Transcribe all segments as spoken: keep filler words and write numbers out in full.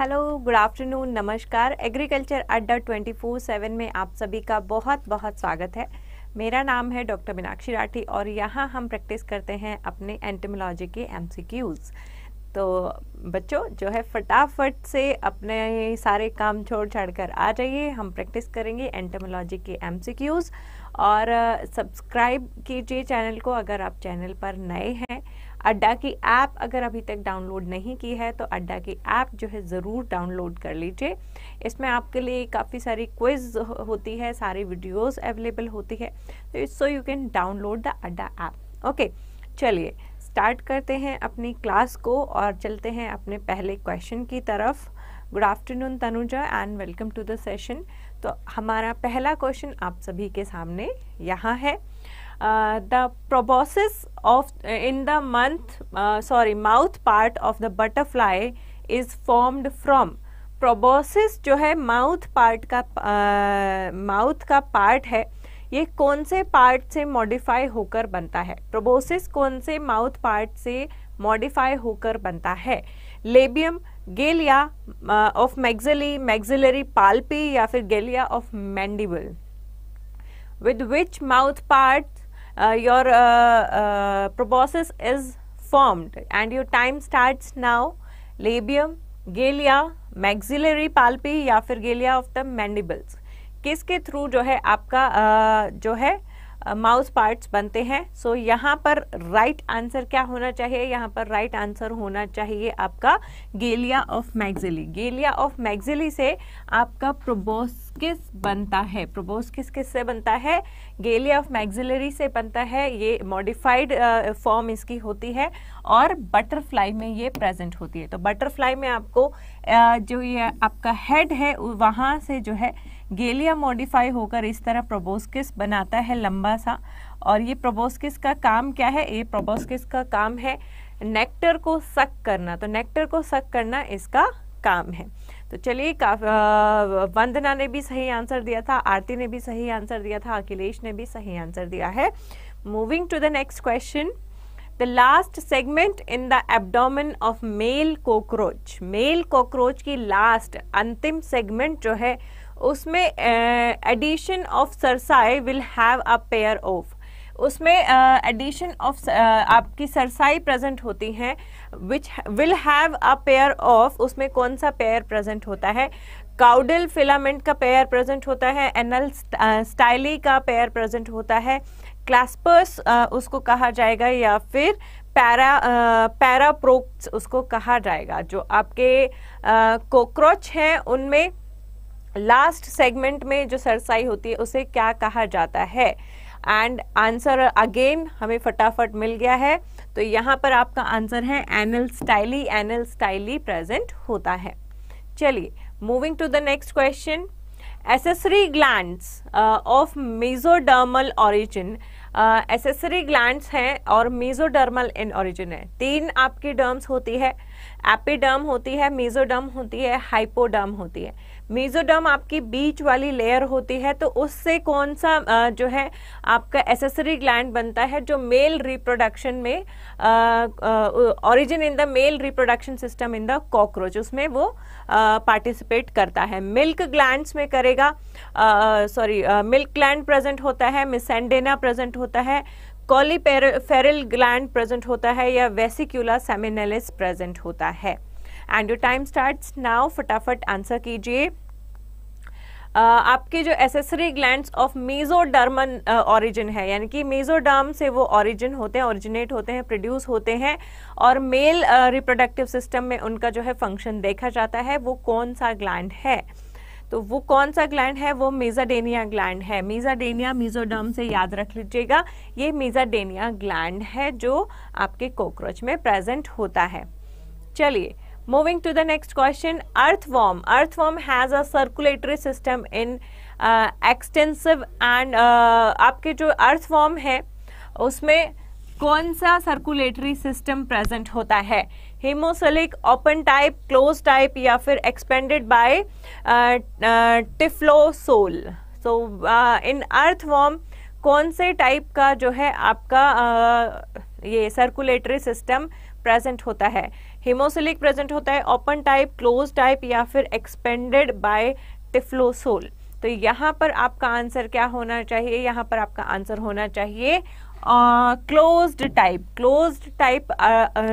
Hello, good afternoon, नमस्कार। Agriculture Adda twenty four seven में आप सभी का बहुत बहुत स्वागत है। मेरा नाम है डॉक्टर मीनाक्षी राठी और यहाँ हम प्रैक्टिस करते हैं अपने एंटोमोलॉजी के एमसीक्यूज़। तो बच्चों जो है फटाफट से अपने सारे काम छोड़ छाड़ कर आ जाइए, हम प्रैक्टिस करेंगे एंटोमोलॉजी के एमसीक्यूज़। और सब्सक्राइब कीजिए चैनल को अगर आप चैनल पर नए हैं। अड्डा की ऐप अगर अभी तक डाउनलोड नहीं की है तो अड्डा की ऐप जो है ज़रूर डाउनलोड कर लीजिए। इसमें आपके लिए काफ़ी सारी क्विज होती है, सारी वीडियोस अवेलेबल होती है, तो it's so you can download the Adda app. Okay, चलिए स्टार्ट करते हैं अपनी क्लास को और चलते हैं अपने पहले क्वेश्चन की तरफ। Good afternoon Tanuja and welcome to the session. तो हमारा पहला क्वेश्चन आप सभी के सामने यहाँ है। The proboscis of in the month sorry mouth part of the butterfly is formed from proboscis जो है mouth part का mouth का part है, ये कौन से part से modify होकर बनता है? proboscis कौन से mouth part से modify होकर बनता है? labium, galea of maxilla, maxillary palpi या फिर galea of mandible। With which mouth part Uh, your uh, uh, proboscis is formed and your time starts now? Labium, galea, maxillary palpi या फिर galea of the mandibles। किसके through जो है आपका uh, जो है माउथ uh, पार्ट्स बनते हैं? सो so, यहाँ पर राइट right आंसर क्या होना चाहिए? यहाँ पर राइट right आंसर होना चाहिए आपका galea of maxilla। galea of maxilla से आपका proboscis बनता है। proboscis किससे बनता है? galea of maxillary से बनता है। ये मॉडिफाइड फॉर्म uh, इसकी होती है और बटरफ्लाई में ये प्रेजेंट होती है। तो बटरफ्लाई में आपको uh, जो ये आपका हेड है वहाँ से जो है गेलिया मॉडिफाई होकर इस तरह प्रोबोस्किस बनाता है, लंबा सा। और ये प्रोबोस्किस का काम क्या है? ये प्रोबोस्किस का काम है नेक्टर को सक करना। तो नेक्टर को सक करना इसका काम है। तो चलिए, वंदना ने भी सही आंसर दिया था, आरती ने भी सही आंसर दिया था, अखिलेश ने भी सही आंसर दिया है। Moving to the next question. The last segment in the abdomen of male cockroach. Male cockroach की लास्ट अंतिम सेगमेंट जो है उसमें addition of cerci will have a pair of. उसमें एडिशन uh, ऑफ uh, आपकी cerci present होती हैं which will have a pair of. उसमें कौन सा पेयर प्रेजेंट होता है? काउडल फिलामेंट का पेयर प्रेजेंट होता है, एनल स्टाइली का पेयर प्रेजेंट होता है, क्लास्पर्स uh, उसको कहा जाएगा, या फिर पैरा पैराप्रोक्स उसको कहा जाएगा। जो आपके कॉकरोच uh, हैं उनमें लास्ट सेगमेंट में जो सरसाई होती है उसे क्या कहा जाता है? एंड आंसर अगेन हमें फटाफट मिल गया है। तो यहाँ पर आपका आंसर है anal styli. Anal styli present होता है। चलिए moving to the next question. Accessory glands of mesodermal origin. Accessory glands हैं और मेसोडर्मल इन ओरिजिन है। तीन आपकी डर्म्स होती है, एपिडर्म होती है, मेसोडर्म होती है, हाइपोडर्म होती है। मेसोडर्म आपकी बीच वाली लेयर होती है। तो उससे कौन सा जो है आपका एसेसरी ग्लैंड बनता है जो मेल रिप्रोडक्शन में origin in the male reproduction system in the cockroach, उसमें वो पार्टिसिपेट करता है। मिल्क ग्लैंड्स में करेगा, सॉरी मिल्क ग्लैंड प्रेजेंट होता है, मिसेंडेना प्रेजेंट होता है, कॉलीफेरल ग्लैंड प्रेजेंट होता है, या वेसिकुला सेमिनेलिस प्रेजेंट होता है। And your time starts now. फटाफट आंसर कीजिए। uh, आपके जो accessory glands of mesodermal origin है, यानी कि मेसोडर्म से वो ओरिजिन होते हैं, ओरिजिनेट होते हैं, प्रोड्यूस होते हैं, और मेल रिप्रोडक्टिव सिस्टम में उनका जो है फंक्शन देखा जाता है, वो कौन सा ग्लैंड है? तो वो कौन सा ग्लैंड है? वो मेजाडेनिया ग्लैंड है। मेजाडेनिया मेसोडर्म से याद रख लीजिएगा, ये मेजाडेनिया ग्लैंड है जो आपके कॉकरोच में प्रेजेंट होता है। चलिए moving to the next question. Earthworm. Earthworm has a circulatory system in extensive and आपके जो अर्थवॉर्म है उसमें कौन सा सर्कुलेटरी सिस्टम प्रेजेंट होता है? Haemocoelic, open type, close type, या फिर expanded by typhlosole. So in earthworm कौन से टाइप का जो है आपका ये सर्कुलेटरी सिस्टम प्रेजेंट होता है। हीमोसिलिक प्रेजेंट होता है ओपन टाइप, क्लोज टाइप या फिर एक्सपेंडेड बाय टिफ्लोसोल। तो यहाँ पर आपका आंसर क्या होना चाहिए? यहाँ पर आपका आंसर होना चाहिए क्लोज्ड टाइप। क्लोज्ड टाइप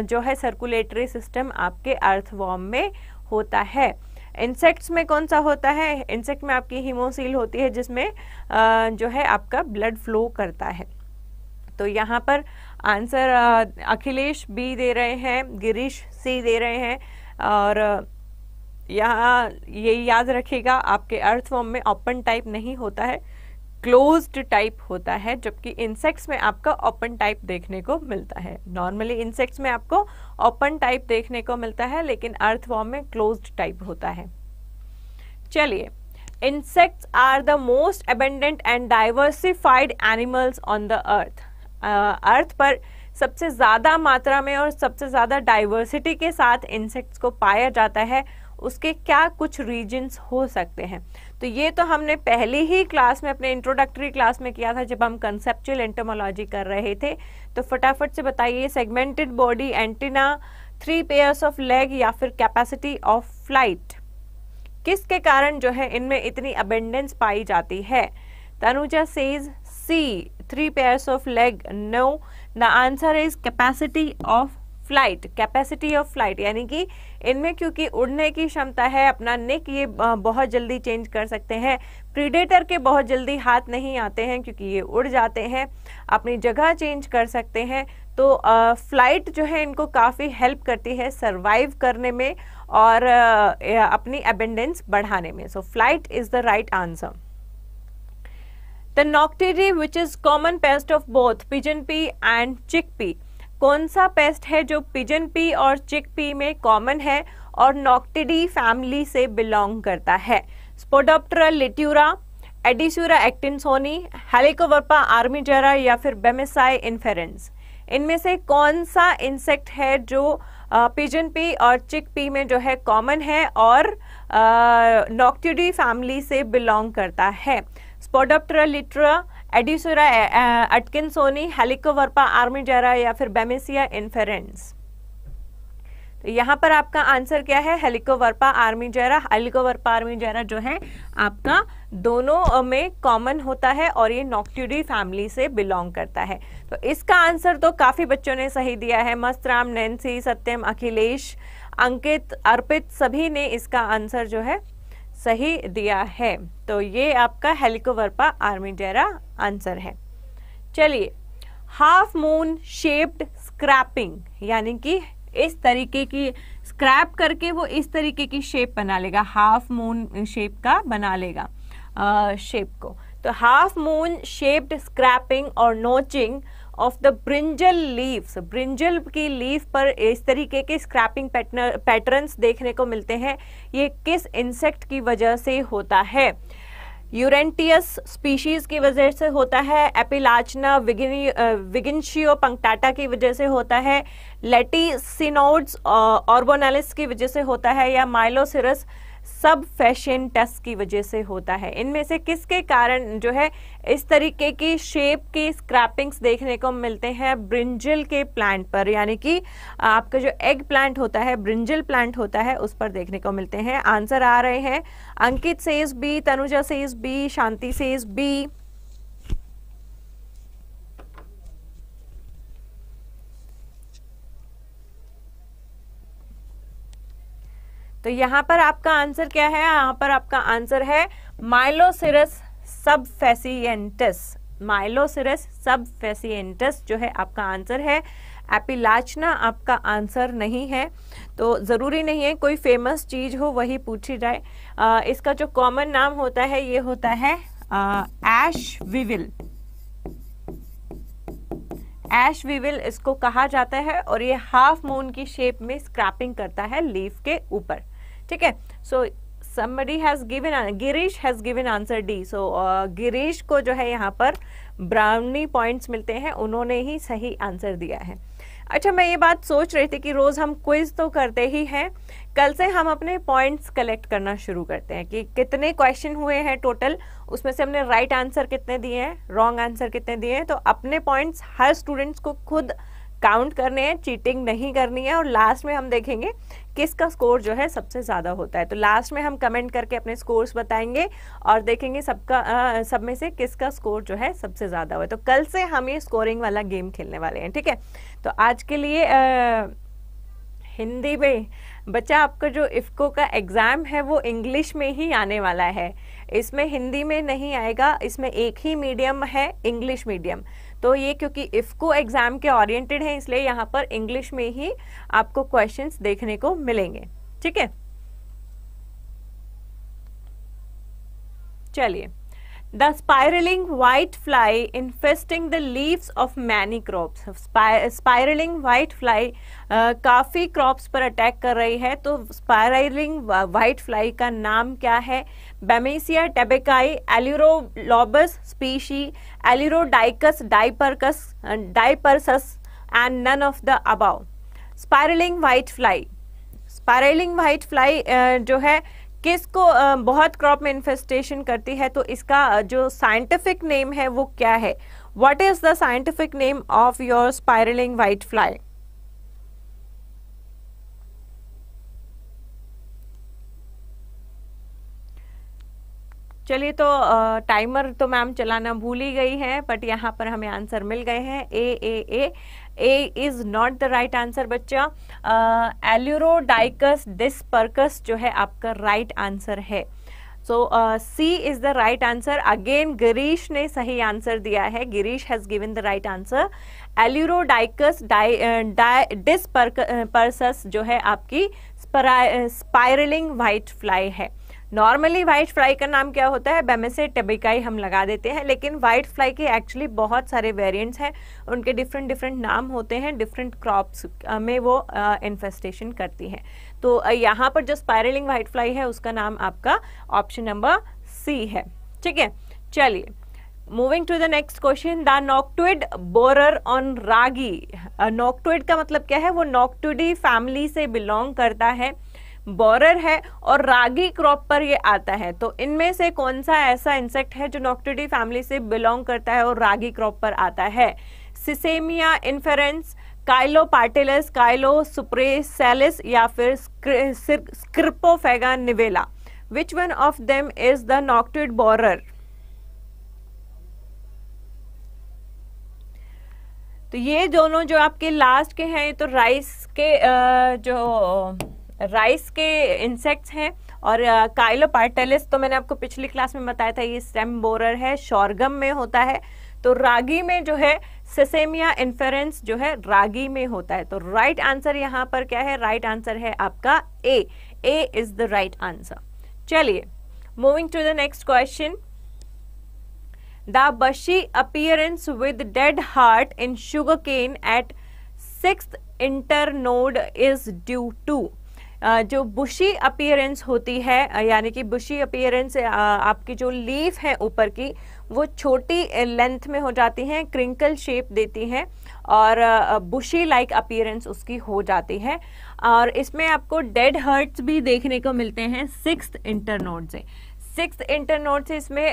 जो है सर्कुलेटरी सिस्टम आपके अर्थवॉर्म में होता है। इंसेक्ट्स में कौन सा होता है? इंसेक्ट में आपकी हीमोसील होती है जिसमें uh, जो है आपका ब्लड फ्लो करता है। तो यहाँ पर आंसर uh, अखिलेश बी दे रहे हैं, गिरीश सी दे रहे हैं। और uh, यहाँ ये याद रखिएगा आपके अर्थवॉर्म में ओपन टाइप नहीं होता है, क्लोज्ड टाइप होता है, जबकि इंसेक्ट्स में आपका ओपन टाइप देखने को मिलता है। नॉर्मली इंसेक्ट्स में आपको ओपन टाइप देखने को मिलता है, लेकिन अर्थवॉर्म में क्लोज्ड टाइप होता है। चलिए, insects are the most abundant and diversified animals on the earth. Earth पर सबसे ज़्यादा मात्रा में और सबसे ज़्यादा डाइवर्सिटी के साथ इंसेक्ट्स को पाया जाता है। उसके क्या कुछ रीजन्स हो सकते हैं? तो ये तो हमने पहली ही क्लास में, अपने इंट्रोडक्टरी क्लास में किया था जब हम कंसेप्चुअल एंटोमोलॉजी कर रहे थे। तो फटाफट से बताइए, segmented body, antenna, three pairs of leg या फिर कैपेसिटी ऑफ फ्लाइट, किसके कारण जो है इनमें इतनी अबेंडेंस पाई जाती है? Tanuja says C, three pairs of leg. No, the answer is capacity of flight. Capacity of flight यानी कि इनमें क्योंकि उड़ने की क्षमता है, अपना नेक ये बहुत जल्दी चेंज कर सकते हैं, प्रीडेटर के बहुत जल्दी हाथ नहीं आते हैं क्योंकि ये उड़ जाते हैं, अपनी जगह चेंज कर सकते हैं। तो आ, फ्लाइट जो है इनको काफ़ी हेल्प करती है सरवाइव करने में और आ, अपनी अबेंडेंस बढ़ाने में। So flight is the right answer. The noctuid which is common pest of both pigeon pea and chickpea, कौन सा पेस्ट है जो पिजन पी और चिक पी में कॉमन है और नॉक्टिडी फैमिली से बिलोंग करता है? Spodoptera litura, Adisura atkinsoni, Helicoverpa armigera या फिर बेमिसाई इन्फेरेंस, इनमें से कौन सा इंसेक्ट है जो पिजन पी और चिक पी में जो है कॉमन है और नॉक्टिडी फैमिली से बिलोंग करता है? Spodoptera litura, Adisura atkinsoni, Helicoverpa armigera या फिर बेमिसिया इन्फेरेंस। तो यहाँ पर आपका आंसर क्या है? Helicoverpa armigera. हेलिकोवर्पा आर्मिजेरा जो है आपका दोनों में कॉमन होता है और ये नॉक्टिडी फैमिली से बिलोंग करता है। तो इसका आंसर तो काफ़ी बच्चों ने सही दिया है। मस्तराम, नैन्सी, सत्यम, अखिलेश, अंकित, अर्पित सभी ने इसका आंसर जो है सही दिया है। तो ये आपका हेलिकोवर्पा आर्मिजेरा आंसर है। चलिए, हाफ मून शेप्ड स्क्रैपिंग, यानी कि इस तरीके की स्क्रैप करके वो इस तरीके की शेप बना लेगा, हाफ मून शेप का बना लेगा आ, शेप को। तो हाफ मून शेप्ड स्क्रैपिंग और notching of the brinjal leaves, brinjal की लीफ पर इस तरीके के स्क्रैपिंग पैटर्न पैटर्न्स देखने को मिलते हैं। ये किस इंसेक्ट की वजह से होता है? यूरेंटियस स्पीशीज की वजह से होता है, एपिलाचना विगिनशियो पंक्टाटा की वजह से होता है, लेटिसिनोड्स ऑर्बोनालिस की वजह से होता है या माइलोसिरस सबफैशियटस की वजह से होता है? इनमें से किसके कारण जो है इस तरीके की शेप के स्क्रैपिंग्स देखने को मिलते हैं ब्रिंजल के प्लांट पर, यानी कि आपका जो एग प्लांट होता है, ब्रिंजल प्लांट होता है, उस पर देखने को मिलते हैं? आंसर आ रहे हैं Ankit says B, Tanuja says B, Shanti says B. तो यहाँ पर आपका आंसर क्या है? यहाँ पर आपका आंसर है माइलोसिरस सबफैशियटस। माइलोसिरस सबफैशियटस जो है आपका आंसर है। एपिलाचना आपका आंसर नहीं है। तो ज़रूरी नहीं है कोई फेमस चीज़ हो वही पूछी जाए। आ, इसका जो कॉमन नाम होता है ये होता है ऐश विविल। ऐश विविल इसको कहा जाता है और ये हाफ मून की शेप में स्क्रैपिंग करता है लीफ के ऊपर। ठीक है, so somebody has given, Girish has given answer D. So Girish को जो है यहाँ पर ब्राउनी पॉइंट्स मिलते हैं, उन्होंने ही सही आंसर दिया है। अच्छा, मैं ये बात सोच रही थी कि रोज़ हम क्विज तो करते ही हैं, कल से हम अपने पॉइंट्स कलेक्ट करना शुरू करते हैं कि कितने क्वेश्चन हुए हैं टोटल, उसमें से हमने राइट आंसर कितने दिए हैं, रॉन्ग आंसर कितने दिए हैं। तो अपने पॉइंट्स हर स्टूडेंट्स को खुद काउंट करने हैं, चीटिंग नहीं करनी है, और लास्ट में हम देखेंगे किसका स्कोर जो है सबसे ज़्यादा होता है। तो लास्ट में हम कमेंट करके अपने स्कोर्स बताएंगे और देखेंगे सबका सब में से किसका स्कोर जो है सबसे ज़्यादा हुआ है। तो कल से हम ये स्कोरिंग वाला गेम खेलने वाले हैं, ठीक है। तो आज के लिए आ, हिंदी में बच्चा आपका जो इफ्को का एग्ज़ाम है वो इंग्लिश में ही आने वाला है, इसमें हिंदी में नहीं आएगा। इसमें एक ही मीडियम है, इंग्लिश मीडियम। तो ये क्योंकि इफ्को एग्ज़ाम के ओरिएंटेड है इसलिए यहाँ पर इंग्लिश में ही आपको क्वेश्चंस देखने को मिलेंगे, ठीक है। चलिए, the spiralling white fly infesting the leaves of many crops. Spiralling white fly काफ़ी क्रॉप्स पर अटैक कर रही है, तो स्पायरलिंग वाइट फ्लाई का नाम क्या है? Bemisia tabaci, Aleurolobus species, Aleurodicus dispersus dispersus and none of the above. Spiralling white fly, spiralling white fly जो है किसको बहुत क्रॉप में इन्फेस्टेशन करती है, तो इसका जो साइंटिफिक नेम है वो क्या है? What is the scientific name of your spiralling white fly? चलिए, तो टाइमर तो मैम चलाना भूल ही गई है, बट यहाँ पर हमें आंसर मिल गए हैं। A A A A is not the right answer बच्चा। एल्यूरोडाइकस डिस्पर्कस जो है आपका राइट right आंसर है। So C is the right answer. Again Girish ने सही आंसर दिया है, Girish has given the right answer. Aleurodicus dispersus जो है आपकी स्पायरलिंग वाइट फ्लाई है। नॉर्मली वाइट फ्लाई का नाम क्या होता है? बेमेसे टबेकाई हम लगा देते हैं, लेकिन वाइट फ्लाई के एक्चुअली बहुत सारे वेरिएंट्स हैं, उनके डिफरेंट डिफरेंट नाम होते हैं, डिफरेंट क्रॉप्स में वो इन्फेस्टेशन uh, करती हैं। तो uh, यहाँ पर जो स्पायरलिंग वाइट फ्लाई है उसका नाम आपका ऑप्शन नंबर सी है, ठीक है। चलिए, moving to the next question. The noctuid borer on ragi. Noctuid का मतलब क्या है? वो नॉक्टुडी फैमिली से बिलोंग करता है, बोरर है और रागी क्रॉप पर ये आता है। तो इनमें से कौन सा ऐसा इंसेक्ट है जो नॉक्टुडी फैमिली से बिलोंग करता है और रागी क्रॉप पर आता है? Sesamia inferens, Chilo partellus, Chilo suppressalis या फिर Scirpophaga nivella. Which one of them is the noctuid borer? तो ये दोनों जो आपके लास्ट के हैं, तो राइस के जो राइस के इंसेक्ट्स हैं, और काइलो पार्टेलिस तो मैंने आपको पिछली क्लास में बताया था, ये स्टेम बोरर है, शॉर्गम में होता है। तो रागी में जो है सेसेमिया इन्फेरेंस जो है रागी में होता है। तो राइट आंसर यहाँ पर क्या है? राइट आंसर है आपका A. A is the right answer. चलिए, moving to the next question. The bushy appearance with dead heart in sugar cane at sixth internode is due to. Uh, जो bushy appearance होती है, यानी कि बुशी appearance आपकी जो लीफ है ऊपर की वो छोटी लेंथ में हो जाती हैं, क्रिंकल शेप देती हैं और बुशी लाइक अपीयरेंस उसकी हो जाती है, और इसमें आपको डेड हार्ट्स भी देखने को मिलते हैं सिक्स्थ इंटरनोड से। सिक्स्थ इंटरनोड से इसमें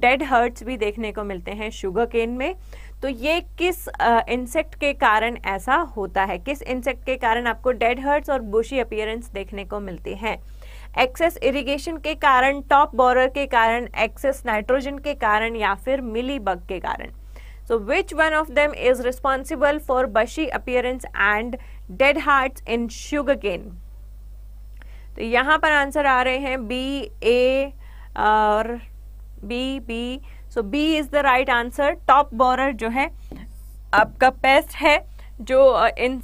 डेड uh, हार्ट्स भी देखने को मिलते हैं शुगर केन में। तो ये किस इंसेक्ट uh, के कारण ऐसा होता है? किस इंसेक्ट के कारण आपको डेड हर्ट्स और बुशी अपीयरेंस देखने को मिलती हैं? एक्सेस इरिगेशन के कारण, टॉप बोरर के कारण, एक्सेस नाइट्रोजन के कारण या फिर मिली बग के कारण। So which one of them is responsible for bushy appearance and dead hearts in sugar cane? तो यहाँ पर आंसर आ रहे हैं बी, ए और B B so B is the right answer. Top borer जो है आपका पेस्ट है जो इन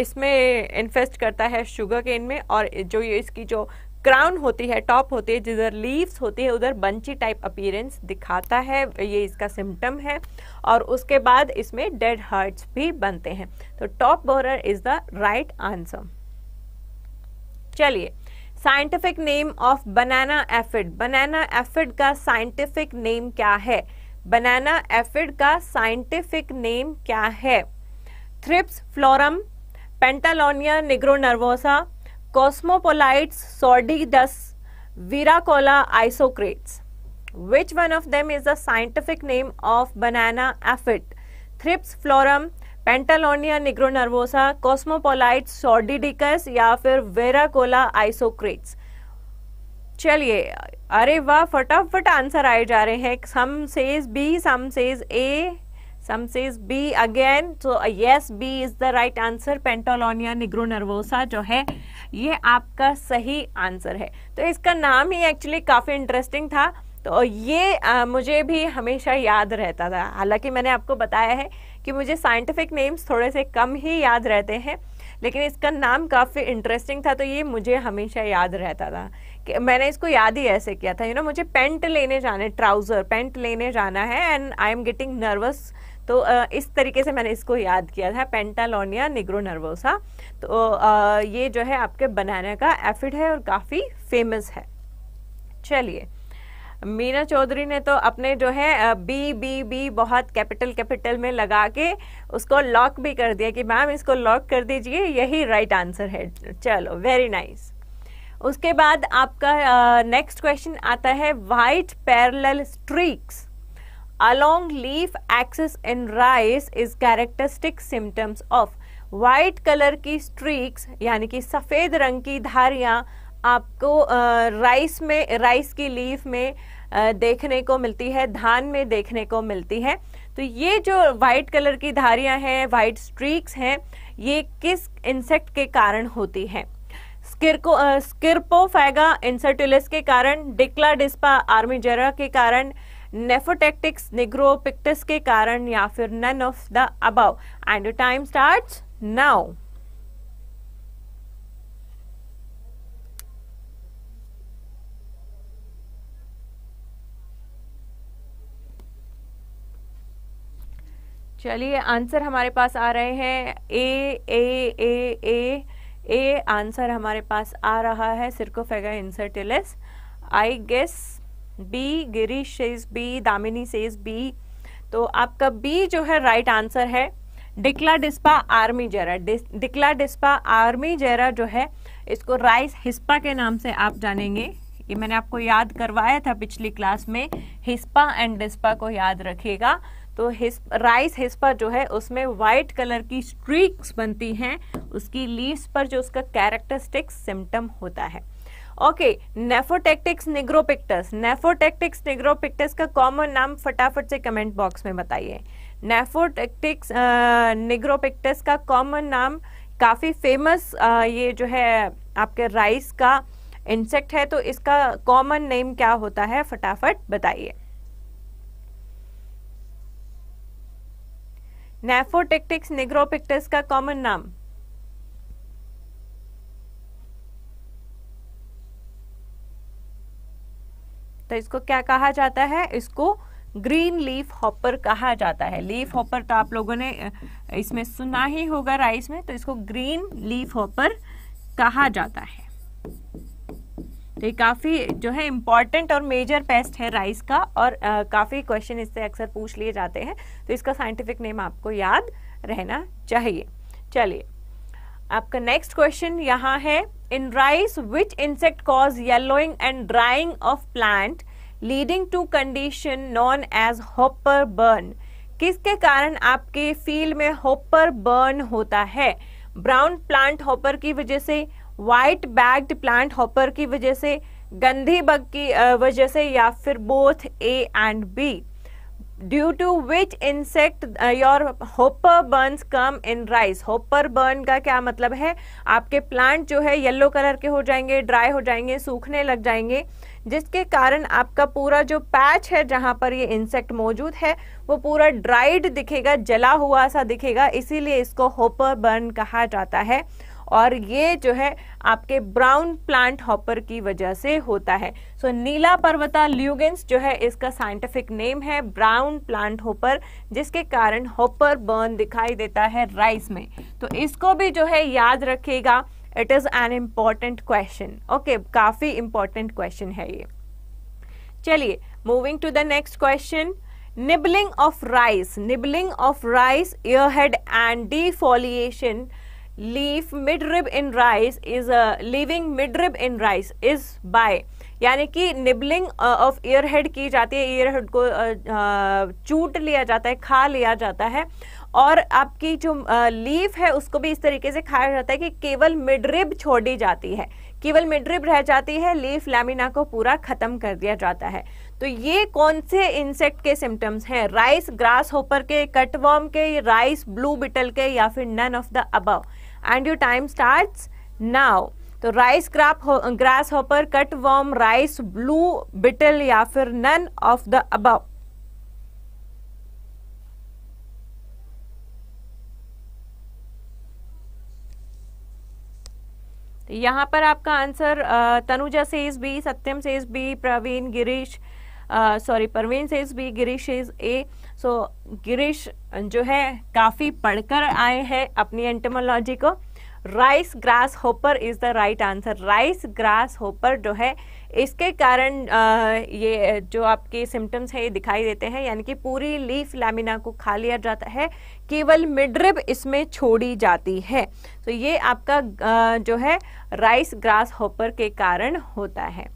इसमें इन्फेस्ट करता है शुगर केन में, और जो ये इसकी जो क्राउन होती है, टॉप होती है, जिधर लीव्स होती है उधर बंची टाइप अपीयरेंस दिखाता है, ये इसका सिम्टम है, और उसके बाद इसमें डेड हार्ट्स भी बनते हैं। तो top borer is the right answer. चलिए, scientific name of banana aphid. Banana aphid का साइंटिफिक नेम क्या है? बनाना एफिड का साइंटिफिक नेम क्या है? Thrips florum, Pentalonia nigronervosa, Cosmopolites sordidus, वीराकोला isocrates. Which one of them is the scientific name of banana aphid? Thrips florum, Pentalonia nigronervosa, Cosmopolite sordidus या फिर वेराकोला आइसोक्रेट्स। चलिए, अरे वाह, फटाफट आंसर आए जा रहे हैं। Some says B, some says A, some says B again. So yes, B is the right answer. Pentalonia nigronervosa जो है ये आपका सही आंसर है। तो इसका नाम ही एक्चुअली काफ़ी इंटरेस्टिंग था, तो ये आ, मुझे भी हमेशा याद रहता था। हालांकि मैंने आपको बताया है कि मुझे साइंटिफिक नेम्स थोड़े से कम ही याद रहते हैं, लेकिन इसका नाम काफ़ी इंटरेस्टिंग था, तो ये मुझे हमेशा याद रहता था कि मैंने इसको याद ही ऐसे किया था। यू you नो know, मुझे पेंट लेने जाना है, ट्राउज़र पेंट लेने जाना है, and I am getting nervous, तो इस तरीके से मैंने इसको याद किया था, पेंटालोनिया निग्रोनर्वोसा। तो ये जो है आपके बनाना का एफिड है और काफ़ी फेमस है। चलिए, मीना चौधरी ने तो अपने जो है बी बी बी बहुत कैपिटल कैपिटल में लगा के उसको लॉक भी कर दिया कि मैम इसको लॉक कर दीजिए, यही राइट आंसर है। चलो, वेरी नाइस। उसके बाद आपका नेक्स्ट क्वेश्चन आता है, white parallel streaks along leaf axis in rice is characteristic symptoms of। White colour की स्ट्रीक्स यानी कि सफ़ेद रंग की धारियाँ आपको राइस में, राइस की लीफ में देखने को मिलती है, धान में देखने को मिलती है। तो ये जो वाइट कलर की धारियाँ हैं, वाइट स्ट्रीक्स हैं, ये किस इंसेक्ट के कारण होती हैं? स्किरको स्किरपोफेगा इंसर्टुलस के कारण, डिक्लाडिस्पा आर्मिजेरा के कारण, नेफोटेक्टिक्स निग्रोपिक्टस के कारण, या फिर none of the above. And your time starts now. चलिए, आंसर हमारे पास आ रहे हैं A A A A A answer हमारे पास आ रहा है, Scirpophaga incertulas. I guess B, Girish says B, Damini says B, तो आपका बी जो है राइट आंसर है। डिक्लाडिस्पा आर्मीजेरा, डिक्लाडिस्पा आर्मीजेरा जो है इसको राइस हिस्पा के नाम से आप जानेंगे। ये मैंने आपको याद करवाया था पिछली क्लास में, हिस्पा एंड डिस्पा को याद रखिएगा। तो हिस, राइस हिस्पा जो है उसमें वाइट कलर की स्ट्रीक्स बनती हैं उसकी लीव्स पर, जो उसका कैरेक्टरिस्टिक सिम्टम होता है। ओके, नेफोटेक्टिक्स निग्रोपिक्टस, नेफोटेक्टिक्स निग्रोपिक्टस का कॉमन नाम फटाफट से कमेंट बॉक्स में बताइए। नेफोटेक्टिक्स निग्रोपिक्टस का कॉमन नाम काफ़ी फेमस, ये जो है आपके राइस का इंसेक्ट है, तो इसका कॉमन नेम क्या होता है फटाफट बताइए। नेफोटेक्टिक्स निग्रोपिक्टस का कॉमन नाम, तो इसको क्या कहा जाता है? इसको ग्रीन लीफ हॉपर कहा जाता है। लीफ हॉपर तो आप लोगों ने इसमें सुना ही होगा राइस में, तो इसको ग्रीन लीफ हॉपर कहा जाता है। तो ये काफ़ी जो है इम्पॉर्टेंट और मेजर पेस्ट है राइस का, और काफ़ी क्वेश्चन इससे अक्सर पूछ लिए जाते हैं, तो इसका साइंटिफिक नेम आपको याद रहना चाहिए। चलिए, आपका नेक्स्ट क्वेश्चन यहाँ है, in rice which insect cause yellowing and drying of plant leading to condition known as hopper burn. किसके कारण आपके फील्ड में हॉपर बर्न होता है? ब्राउन प्लांट हॉपर की वजह से, वाइट बैग्ड प्लांट हॉपर की वजह से, गंधी बग की वजह से, या फिर both A and B. Due to which insect your hopper burns come in rice. Hopper burn का क्या मतलब है? आपके प्लांट जो है येलो कलर के हो जाएंगे, ड्राई हो जाएंगे, सूखने लग जाएंगे, जिसके कारण आपका पूरा जो पैच है जहाँ पर ये इंसेक्ट मौजूद है वो पूरा ड्राइड दिखेगा, जला हुआ सा दिखेगा, इसीलिए इसको हॉपर बर्न कहा जाता है। और ये जो है आपके ब्राउन प्लांट हॉपर की वजह से होता है। सो नीलापर्वता ल्यूगेंस जो है इसका साइंटिफिक नेम है, ब्राउन प्लांट हॉपर, जिसके कारण हॉपर बर्न दिखाई देता है राइस में। तो इसको भी जो है याद रखिएगा, it is an important question. Okay, काफ़ी इम्पॉर्टेंट क्वेश्चन है ये। चलिए, moving to the next question, nibbling of rice, nibbling of rice, ear head and defoliation, leaf midrib in rice is leaving midrib in rice is by. यानी कि nibbling of ear head की जाती है, ear head को uh, चूट लिया जाता है, खा लिया जाता है, और आपकी जो लीफ है उसको भी इस तरीके से खाया जाता है कि केवल मिडरिब छोड़ी जाती है, केवल मिडरिब रह जाती है, लीफ लैमिना को पूरा खत्म कर दिया जाता है। तो ये कौन से इंसेक्ट के सिम्टम्स हैं? राइस ग्रास होपर के, कटवर्म के, राइस ब्लू बिटल के, या फिर none of the above. And your time starts now. तो राइस ग्राप हो, grass hopper, cutworm, rice blue beetle, या फिर नन ऑफ द अबव। यहाँ पर आपका answer Tanuja says B, Satyam says B, Praveen Girish sorry Parveen says B, Girish says A. So Girish जो है काफ़ी पढ़कर आए हैं अपनी एंटोमोलॉजी को। Rice grass hopper is the right answer. Rice grass hopper जो है इसके कारण आ, ये जो आपके सिम्टम्स हैं ये दिखाई देते हैं, यानी कि पूरी लीफ लैमिना को खा लिया जाता है, केवल मिडरिब इसमें छोड़ी जाती है। तो ये आपका आ, जो है राइस ग्रास होपर के कारण होता है।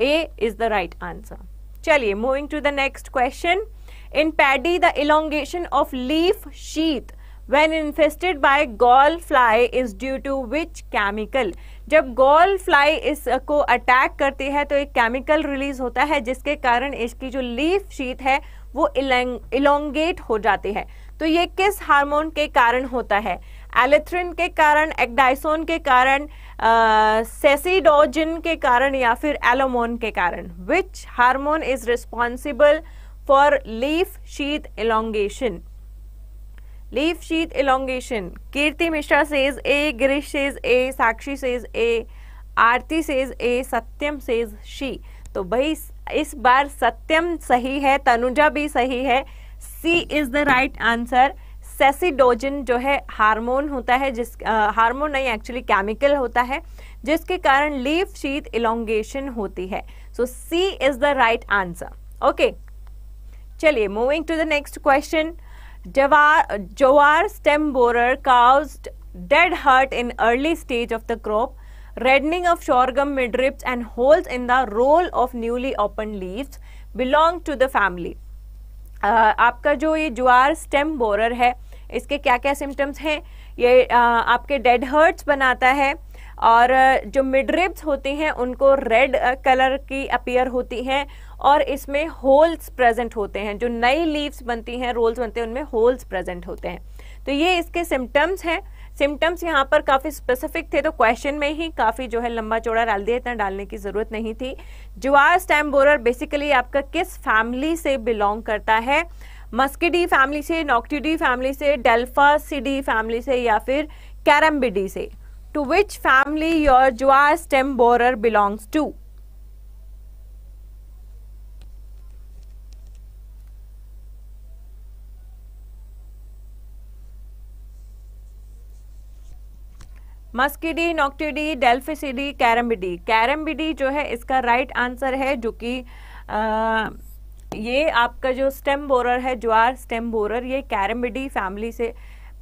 A is the right answer. चलिए moving to the next question. In paddy the elongation of leaf sheath When infested by gall fly is due to which chemical? जब गॉल फ्लाई इसको attack करती है तो एक केमिकल रिलीज होता है जिसके कारण इसकी जो लीफ शीथ है वो इलोंगेट हो जाती है। तो ये किस हार्मोन के कारण होता है? एलेथ्रिन के कारण, एक्डाइसोन के कारण, सेसिडोजिन के कारण, या फिर एलोमोन के कारण? Which hormone is responsible for leaf sheath elongation? Leaf sheath elongation. Kirti Mishra says A, Girish says A, Sakshi says A, Aarti says A, Satyam says C. तो भाई इस बार सत्यम सही है, तनुजा भी सही है। C is the right answer. Cecidogen जो है हार्मोन होता है जिस हार्मोन नहीं एक्चुअली केमिकल होता है जिसके कारण लीफ शीथ इलोंगेशन होती है। So C is the right answer. Okay चलिए moving to the next question. Jawar, jowar stem borer caused dead heart in early stage of the crop, reddening of sorghum midribs and holes in the roll of newly opened leaves belong to the family. uh, आपका जो ये ज्वार stem borer है इसके क्या क्या symptoms हैं? ये uh, आपके डेड हर्ट्स बनाता है और uh, जो मिडरिब्स होती हैं उनको रेड कलर uh, की अपीयर होती हैं और इसमें होल्स प्रेजेंट होते हैं। जो नई लीव्स बनती हैं, रोल्स बनते हैं, उनमें होल्स प्रेजेंट होते हैं। तो ये इसके सिम्टम्स हैं। सिम्टम्स यहाँ पर काफ़ी स्पेसिफिक थे तो क्वेश्चन में ही काफ़ी जो है लंबा चौड़ा डाल दिया, इतना डालने की ज़रूरत नहीं थी। ज्वार स्टेम बोरर बेसिकली आपका किस फैमिली से बिलोंग करता है? मस्किडी फैमिली से, नॉक्टिडी फैमिली से, डेल्फासिडी फैमिली से, या फिर कैरम्बिडी से? To which family your jowar stem borer belongs to? Muscidae, Noctuidae, Delphacidae, Crambidae. Crambidae जो है इसका राइट आंसर है, जो कि ये आपका जो स्टेम बोरर है, ज्वार स्टेम बोरर, ये कैरम्बिडी फैमिली से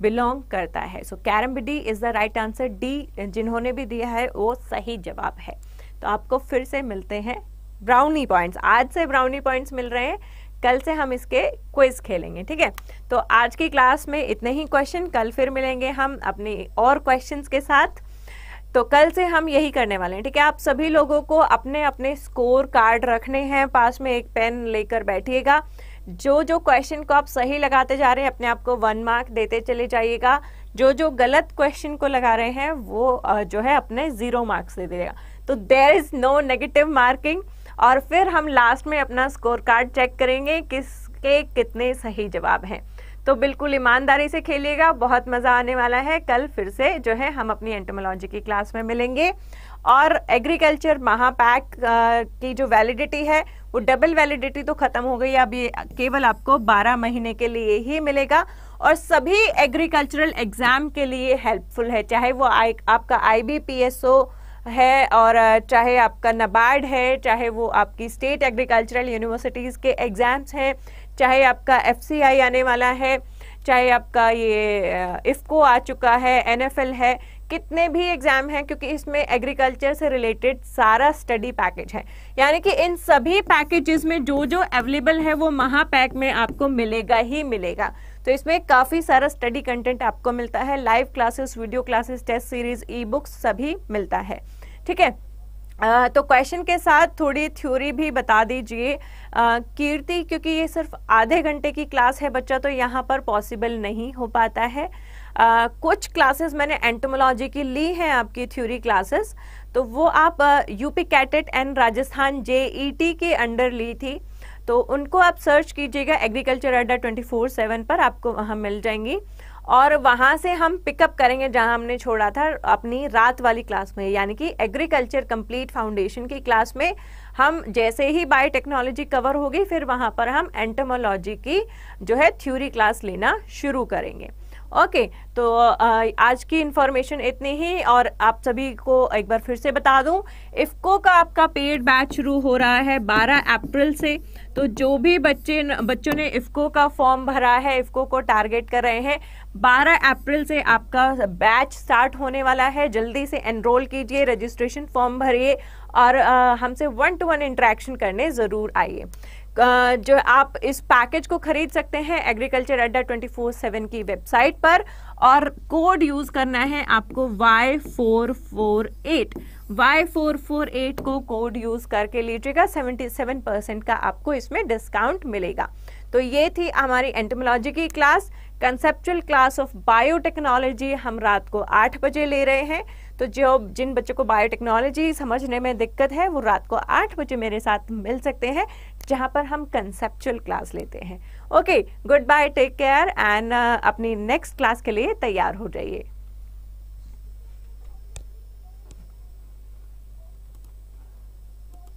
बिलोंग करता है। So कैरम्बिडी is the right answer. D जिन्होंने भी दिया है वो सही जवाब है। तो आपको फिर से मिलते हैं ब्राउनी पॉइंट्स। आज से ब्राउनी पॉइंट्स मिल रहे हैं, कल से हम इसके क्विज खेलेंगे, ठीक है? तो आज की क्लास में इतने ही क्वेश्चन, कल फिर मिलेंगे हम अपने और क्वेश्चंस के साथ। तो कल से हम यही करने वाले हैं, ठीक है? आप सभी लोगों को अपने अपने स्कोर कार्ड रखने हैं, पास में एक पेन लेकर बैठिएगा। जो जो क्वेश्चन को आप सही लगाते जा रहे हैं अपने आप को वन मार्क देते चले जाइएगा, जो जो गलत क्वेश्चन को लगा रहे हैं वो जो है अपने जीरो मार्क्स दे देगा। तो there is no negative marking. और फिर हम लास्ट में अपना स्कोर कार्ड चेक करेंगे किसके कितने सही जवाब हैं। तो बिल्कुल ईमानदारी से खेलिएगा, बहुत मज़ा आने वाला है। कल फिर से जो है हम अपनी एंटोमोलॉजी की क्लास में मिलेंगे और एग्रीकल्चर महापैक की जो वैलिडिटी है वो डबल वैलिडिटी तो ख़त्म हो गई, अब ये केवल आपको बारह महीने के लिए ही मिलेगा और सभी एग्रीकल्चरल एग्ज़ाम के लिए हेल्पफुल है, चाहे वो आई आपका I B P S O है और चाहे आपका नबार्ड है, चाहे वो आपकी स्टेट एग्रीकल्चरल यूनिवर्सिटीज़ के एग्ज़ाम्स हैं, चाहे आपका एफसीआई आने वाला है, चाहे आपका ये इफ़को आ चुका है, एनएफएल है, कितने भी एग्ज़ाम हैं क्योंकि इसमें एग्रीकल्चर से रिलेटेड सारा स्टडी पैकेज है। यानी कि इन सभी पैकेजेस में जो जो अवेलेबल है वो महापैक में आपको मिलेगा ही मिलेगा। तो इसमें काफ़ी सारा स्टडी कंटेंट आपको मिलता है, live classes, video classes, test series, e books सभी मिलता है, ठीक है। आ, तो क्वेश्चन के साथ थोड़ी थ्योरी भी बता दीजिए कीर्ति, क्योंकि ये सिर्फ आधे घंटे की क्लास है बच्चा, तो यहाँ पर पॉसिबल नहीं हो पाता है। आ, कुछ क्लासेस मैंने एंटोमोलॉजी की ली हैं आपकी थ्योरी क्लासेस, तो वो आप UP CATET and Rajasthan JET के अंडर ली थी, तो उनको आप सर्च कीजिएगा agriculture Adda twenty four seven पर, आपको वहाँ मिल जाएंगी और वहाँ से हम पिकअप करेंगे जहाँ हमने छोड़ा था अपनी रात वाली क्लास में, यानी कि एग्रीकल्चर कंप्लीट फाउंडेशन की क्लास में। हम जैसे ही बायोटेक्नोलॉजी कवर होगी फिर वहाँ पर हम एंटोमोलॉजी की जो है थ्योरी क्लास लेना शुरू करेंगे। ओके okay, तो आज की इन्फॉर्मेशन इतनी ही, और आप सभी को एक बार फिर से बता दूं, इफ्को का आपका पेड बैच शुरू हो रहा है बारह अप्रैल से। तो जो भी बच्चे बच्चों ने इफ्को का फॉर्म भरा है, इफ्को को टारगेट कर रहे हैं, बारह अप्रैल से आपका बैच स्टार्ट होने वाला है। जल्दी से एनरोल कीजिए, रजिस्ट्रेशन फॉर्म भरिए और हमसे वन टू वन इंटरेक्शन करने ज़रूर आइए। Uh, जो आप इस पैकेज को खरीद सकते हैं agriculture Adda twenty four seven की वेबसाइट पर, और कोड यूज़ करना है आपको Y four four eight, Y four four eight को कोड यूज़ करके लीजिएगा, सत्तावन परसेंट का आपको इसमें डिस्काउंट मिलेगा। तो ये थी हमारी एंटोमोलॉजी की class, conceptual class of biotechnology हम रात को आठ बजे ले रहे हैं। तो जो जिन बच्चों को बायोटेक्नोलॉजी समझने में दिक्कत है वो रात को आठ बजे मेरे साथ मिल सकते हैं, जहाँ पर हम कंसेप्चुअल क्लास लेते हैं। Okay, good bye, take care and अपनी नेक्स्ट क्लास के लिए तैयार हो जाइए।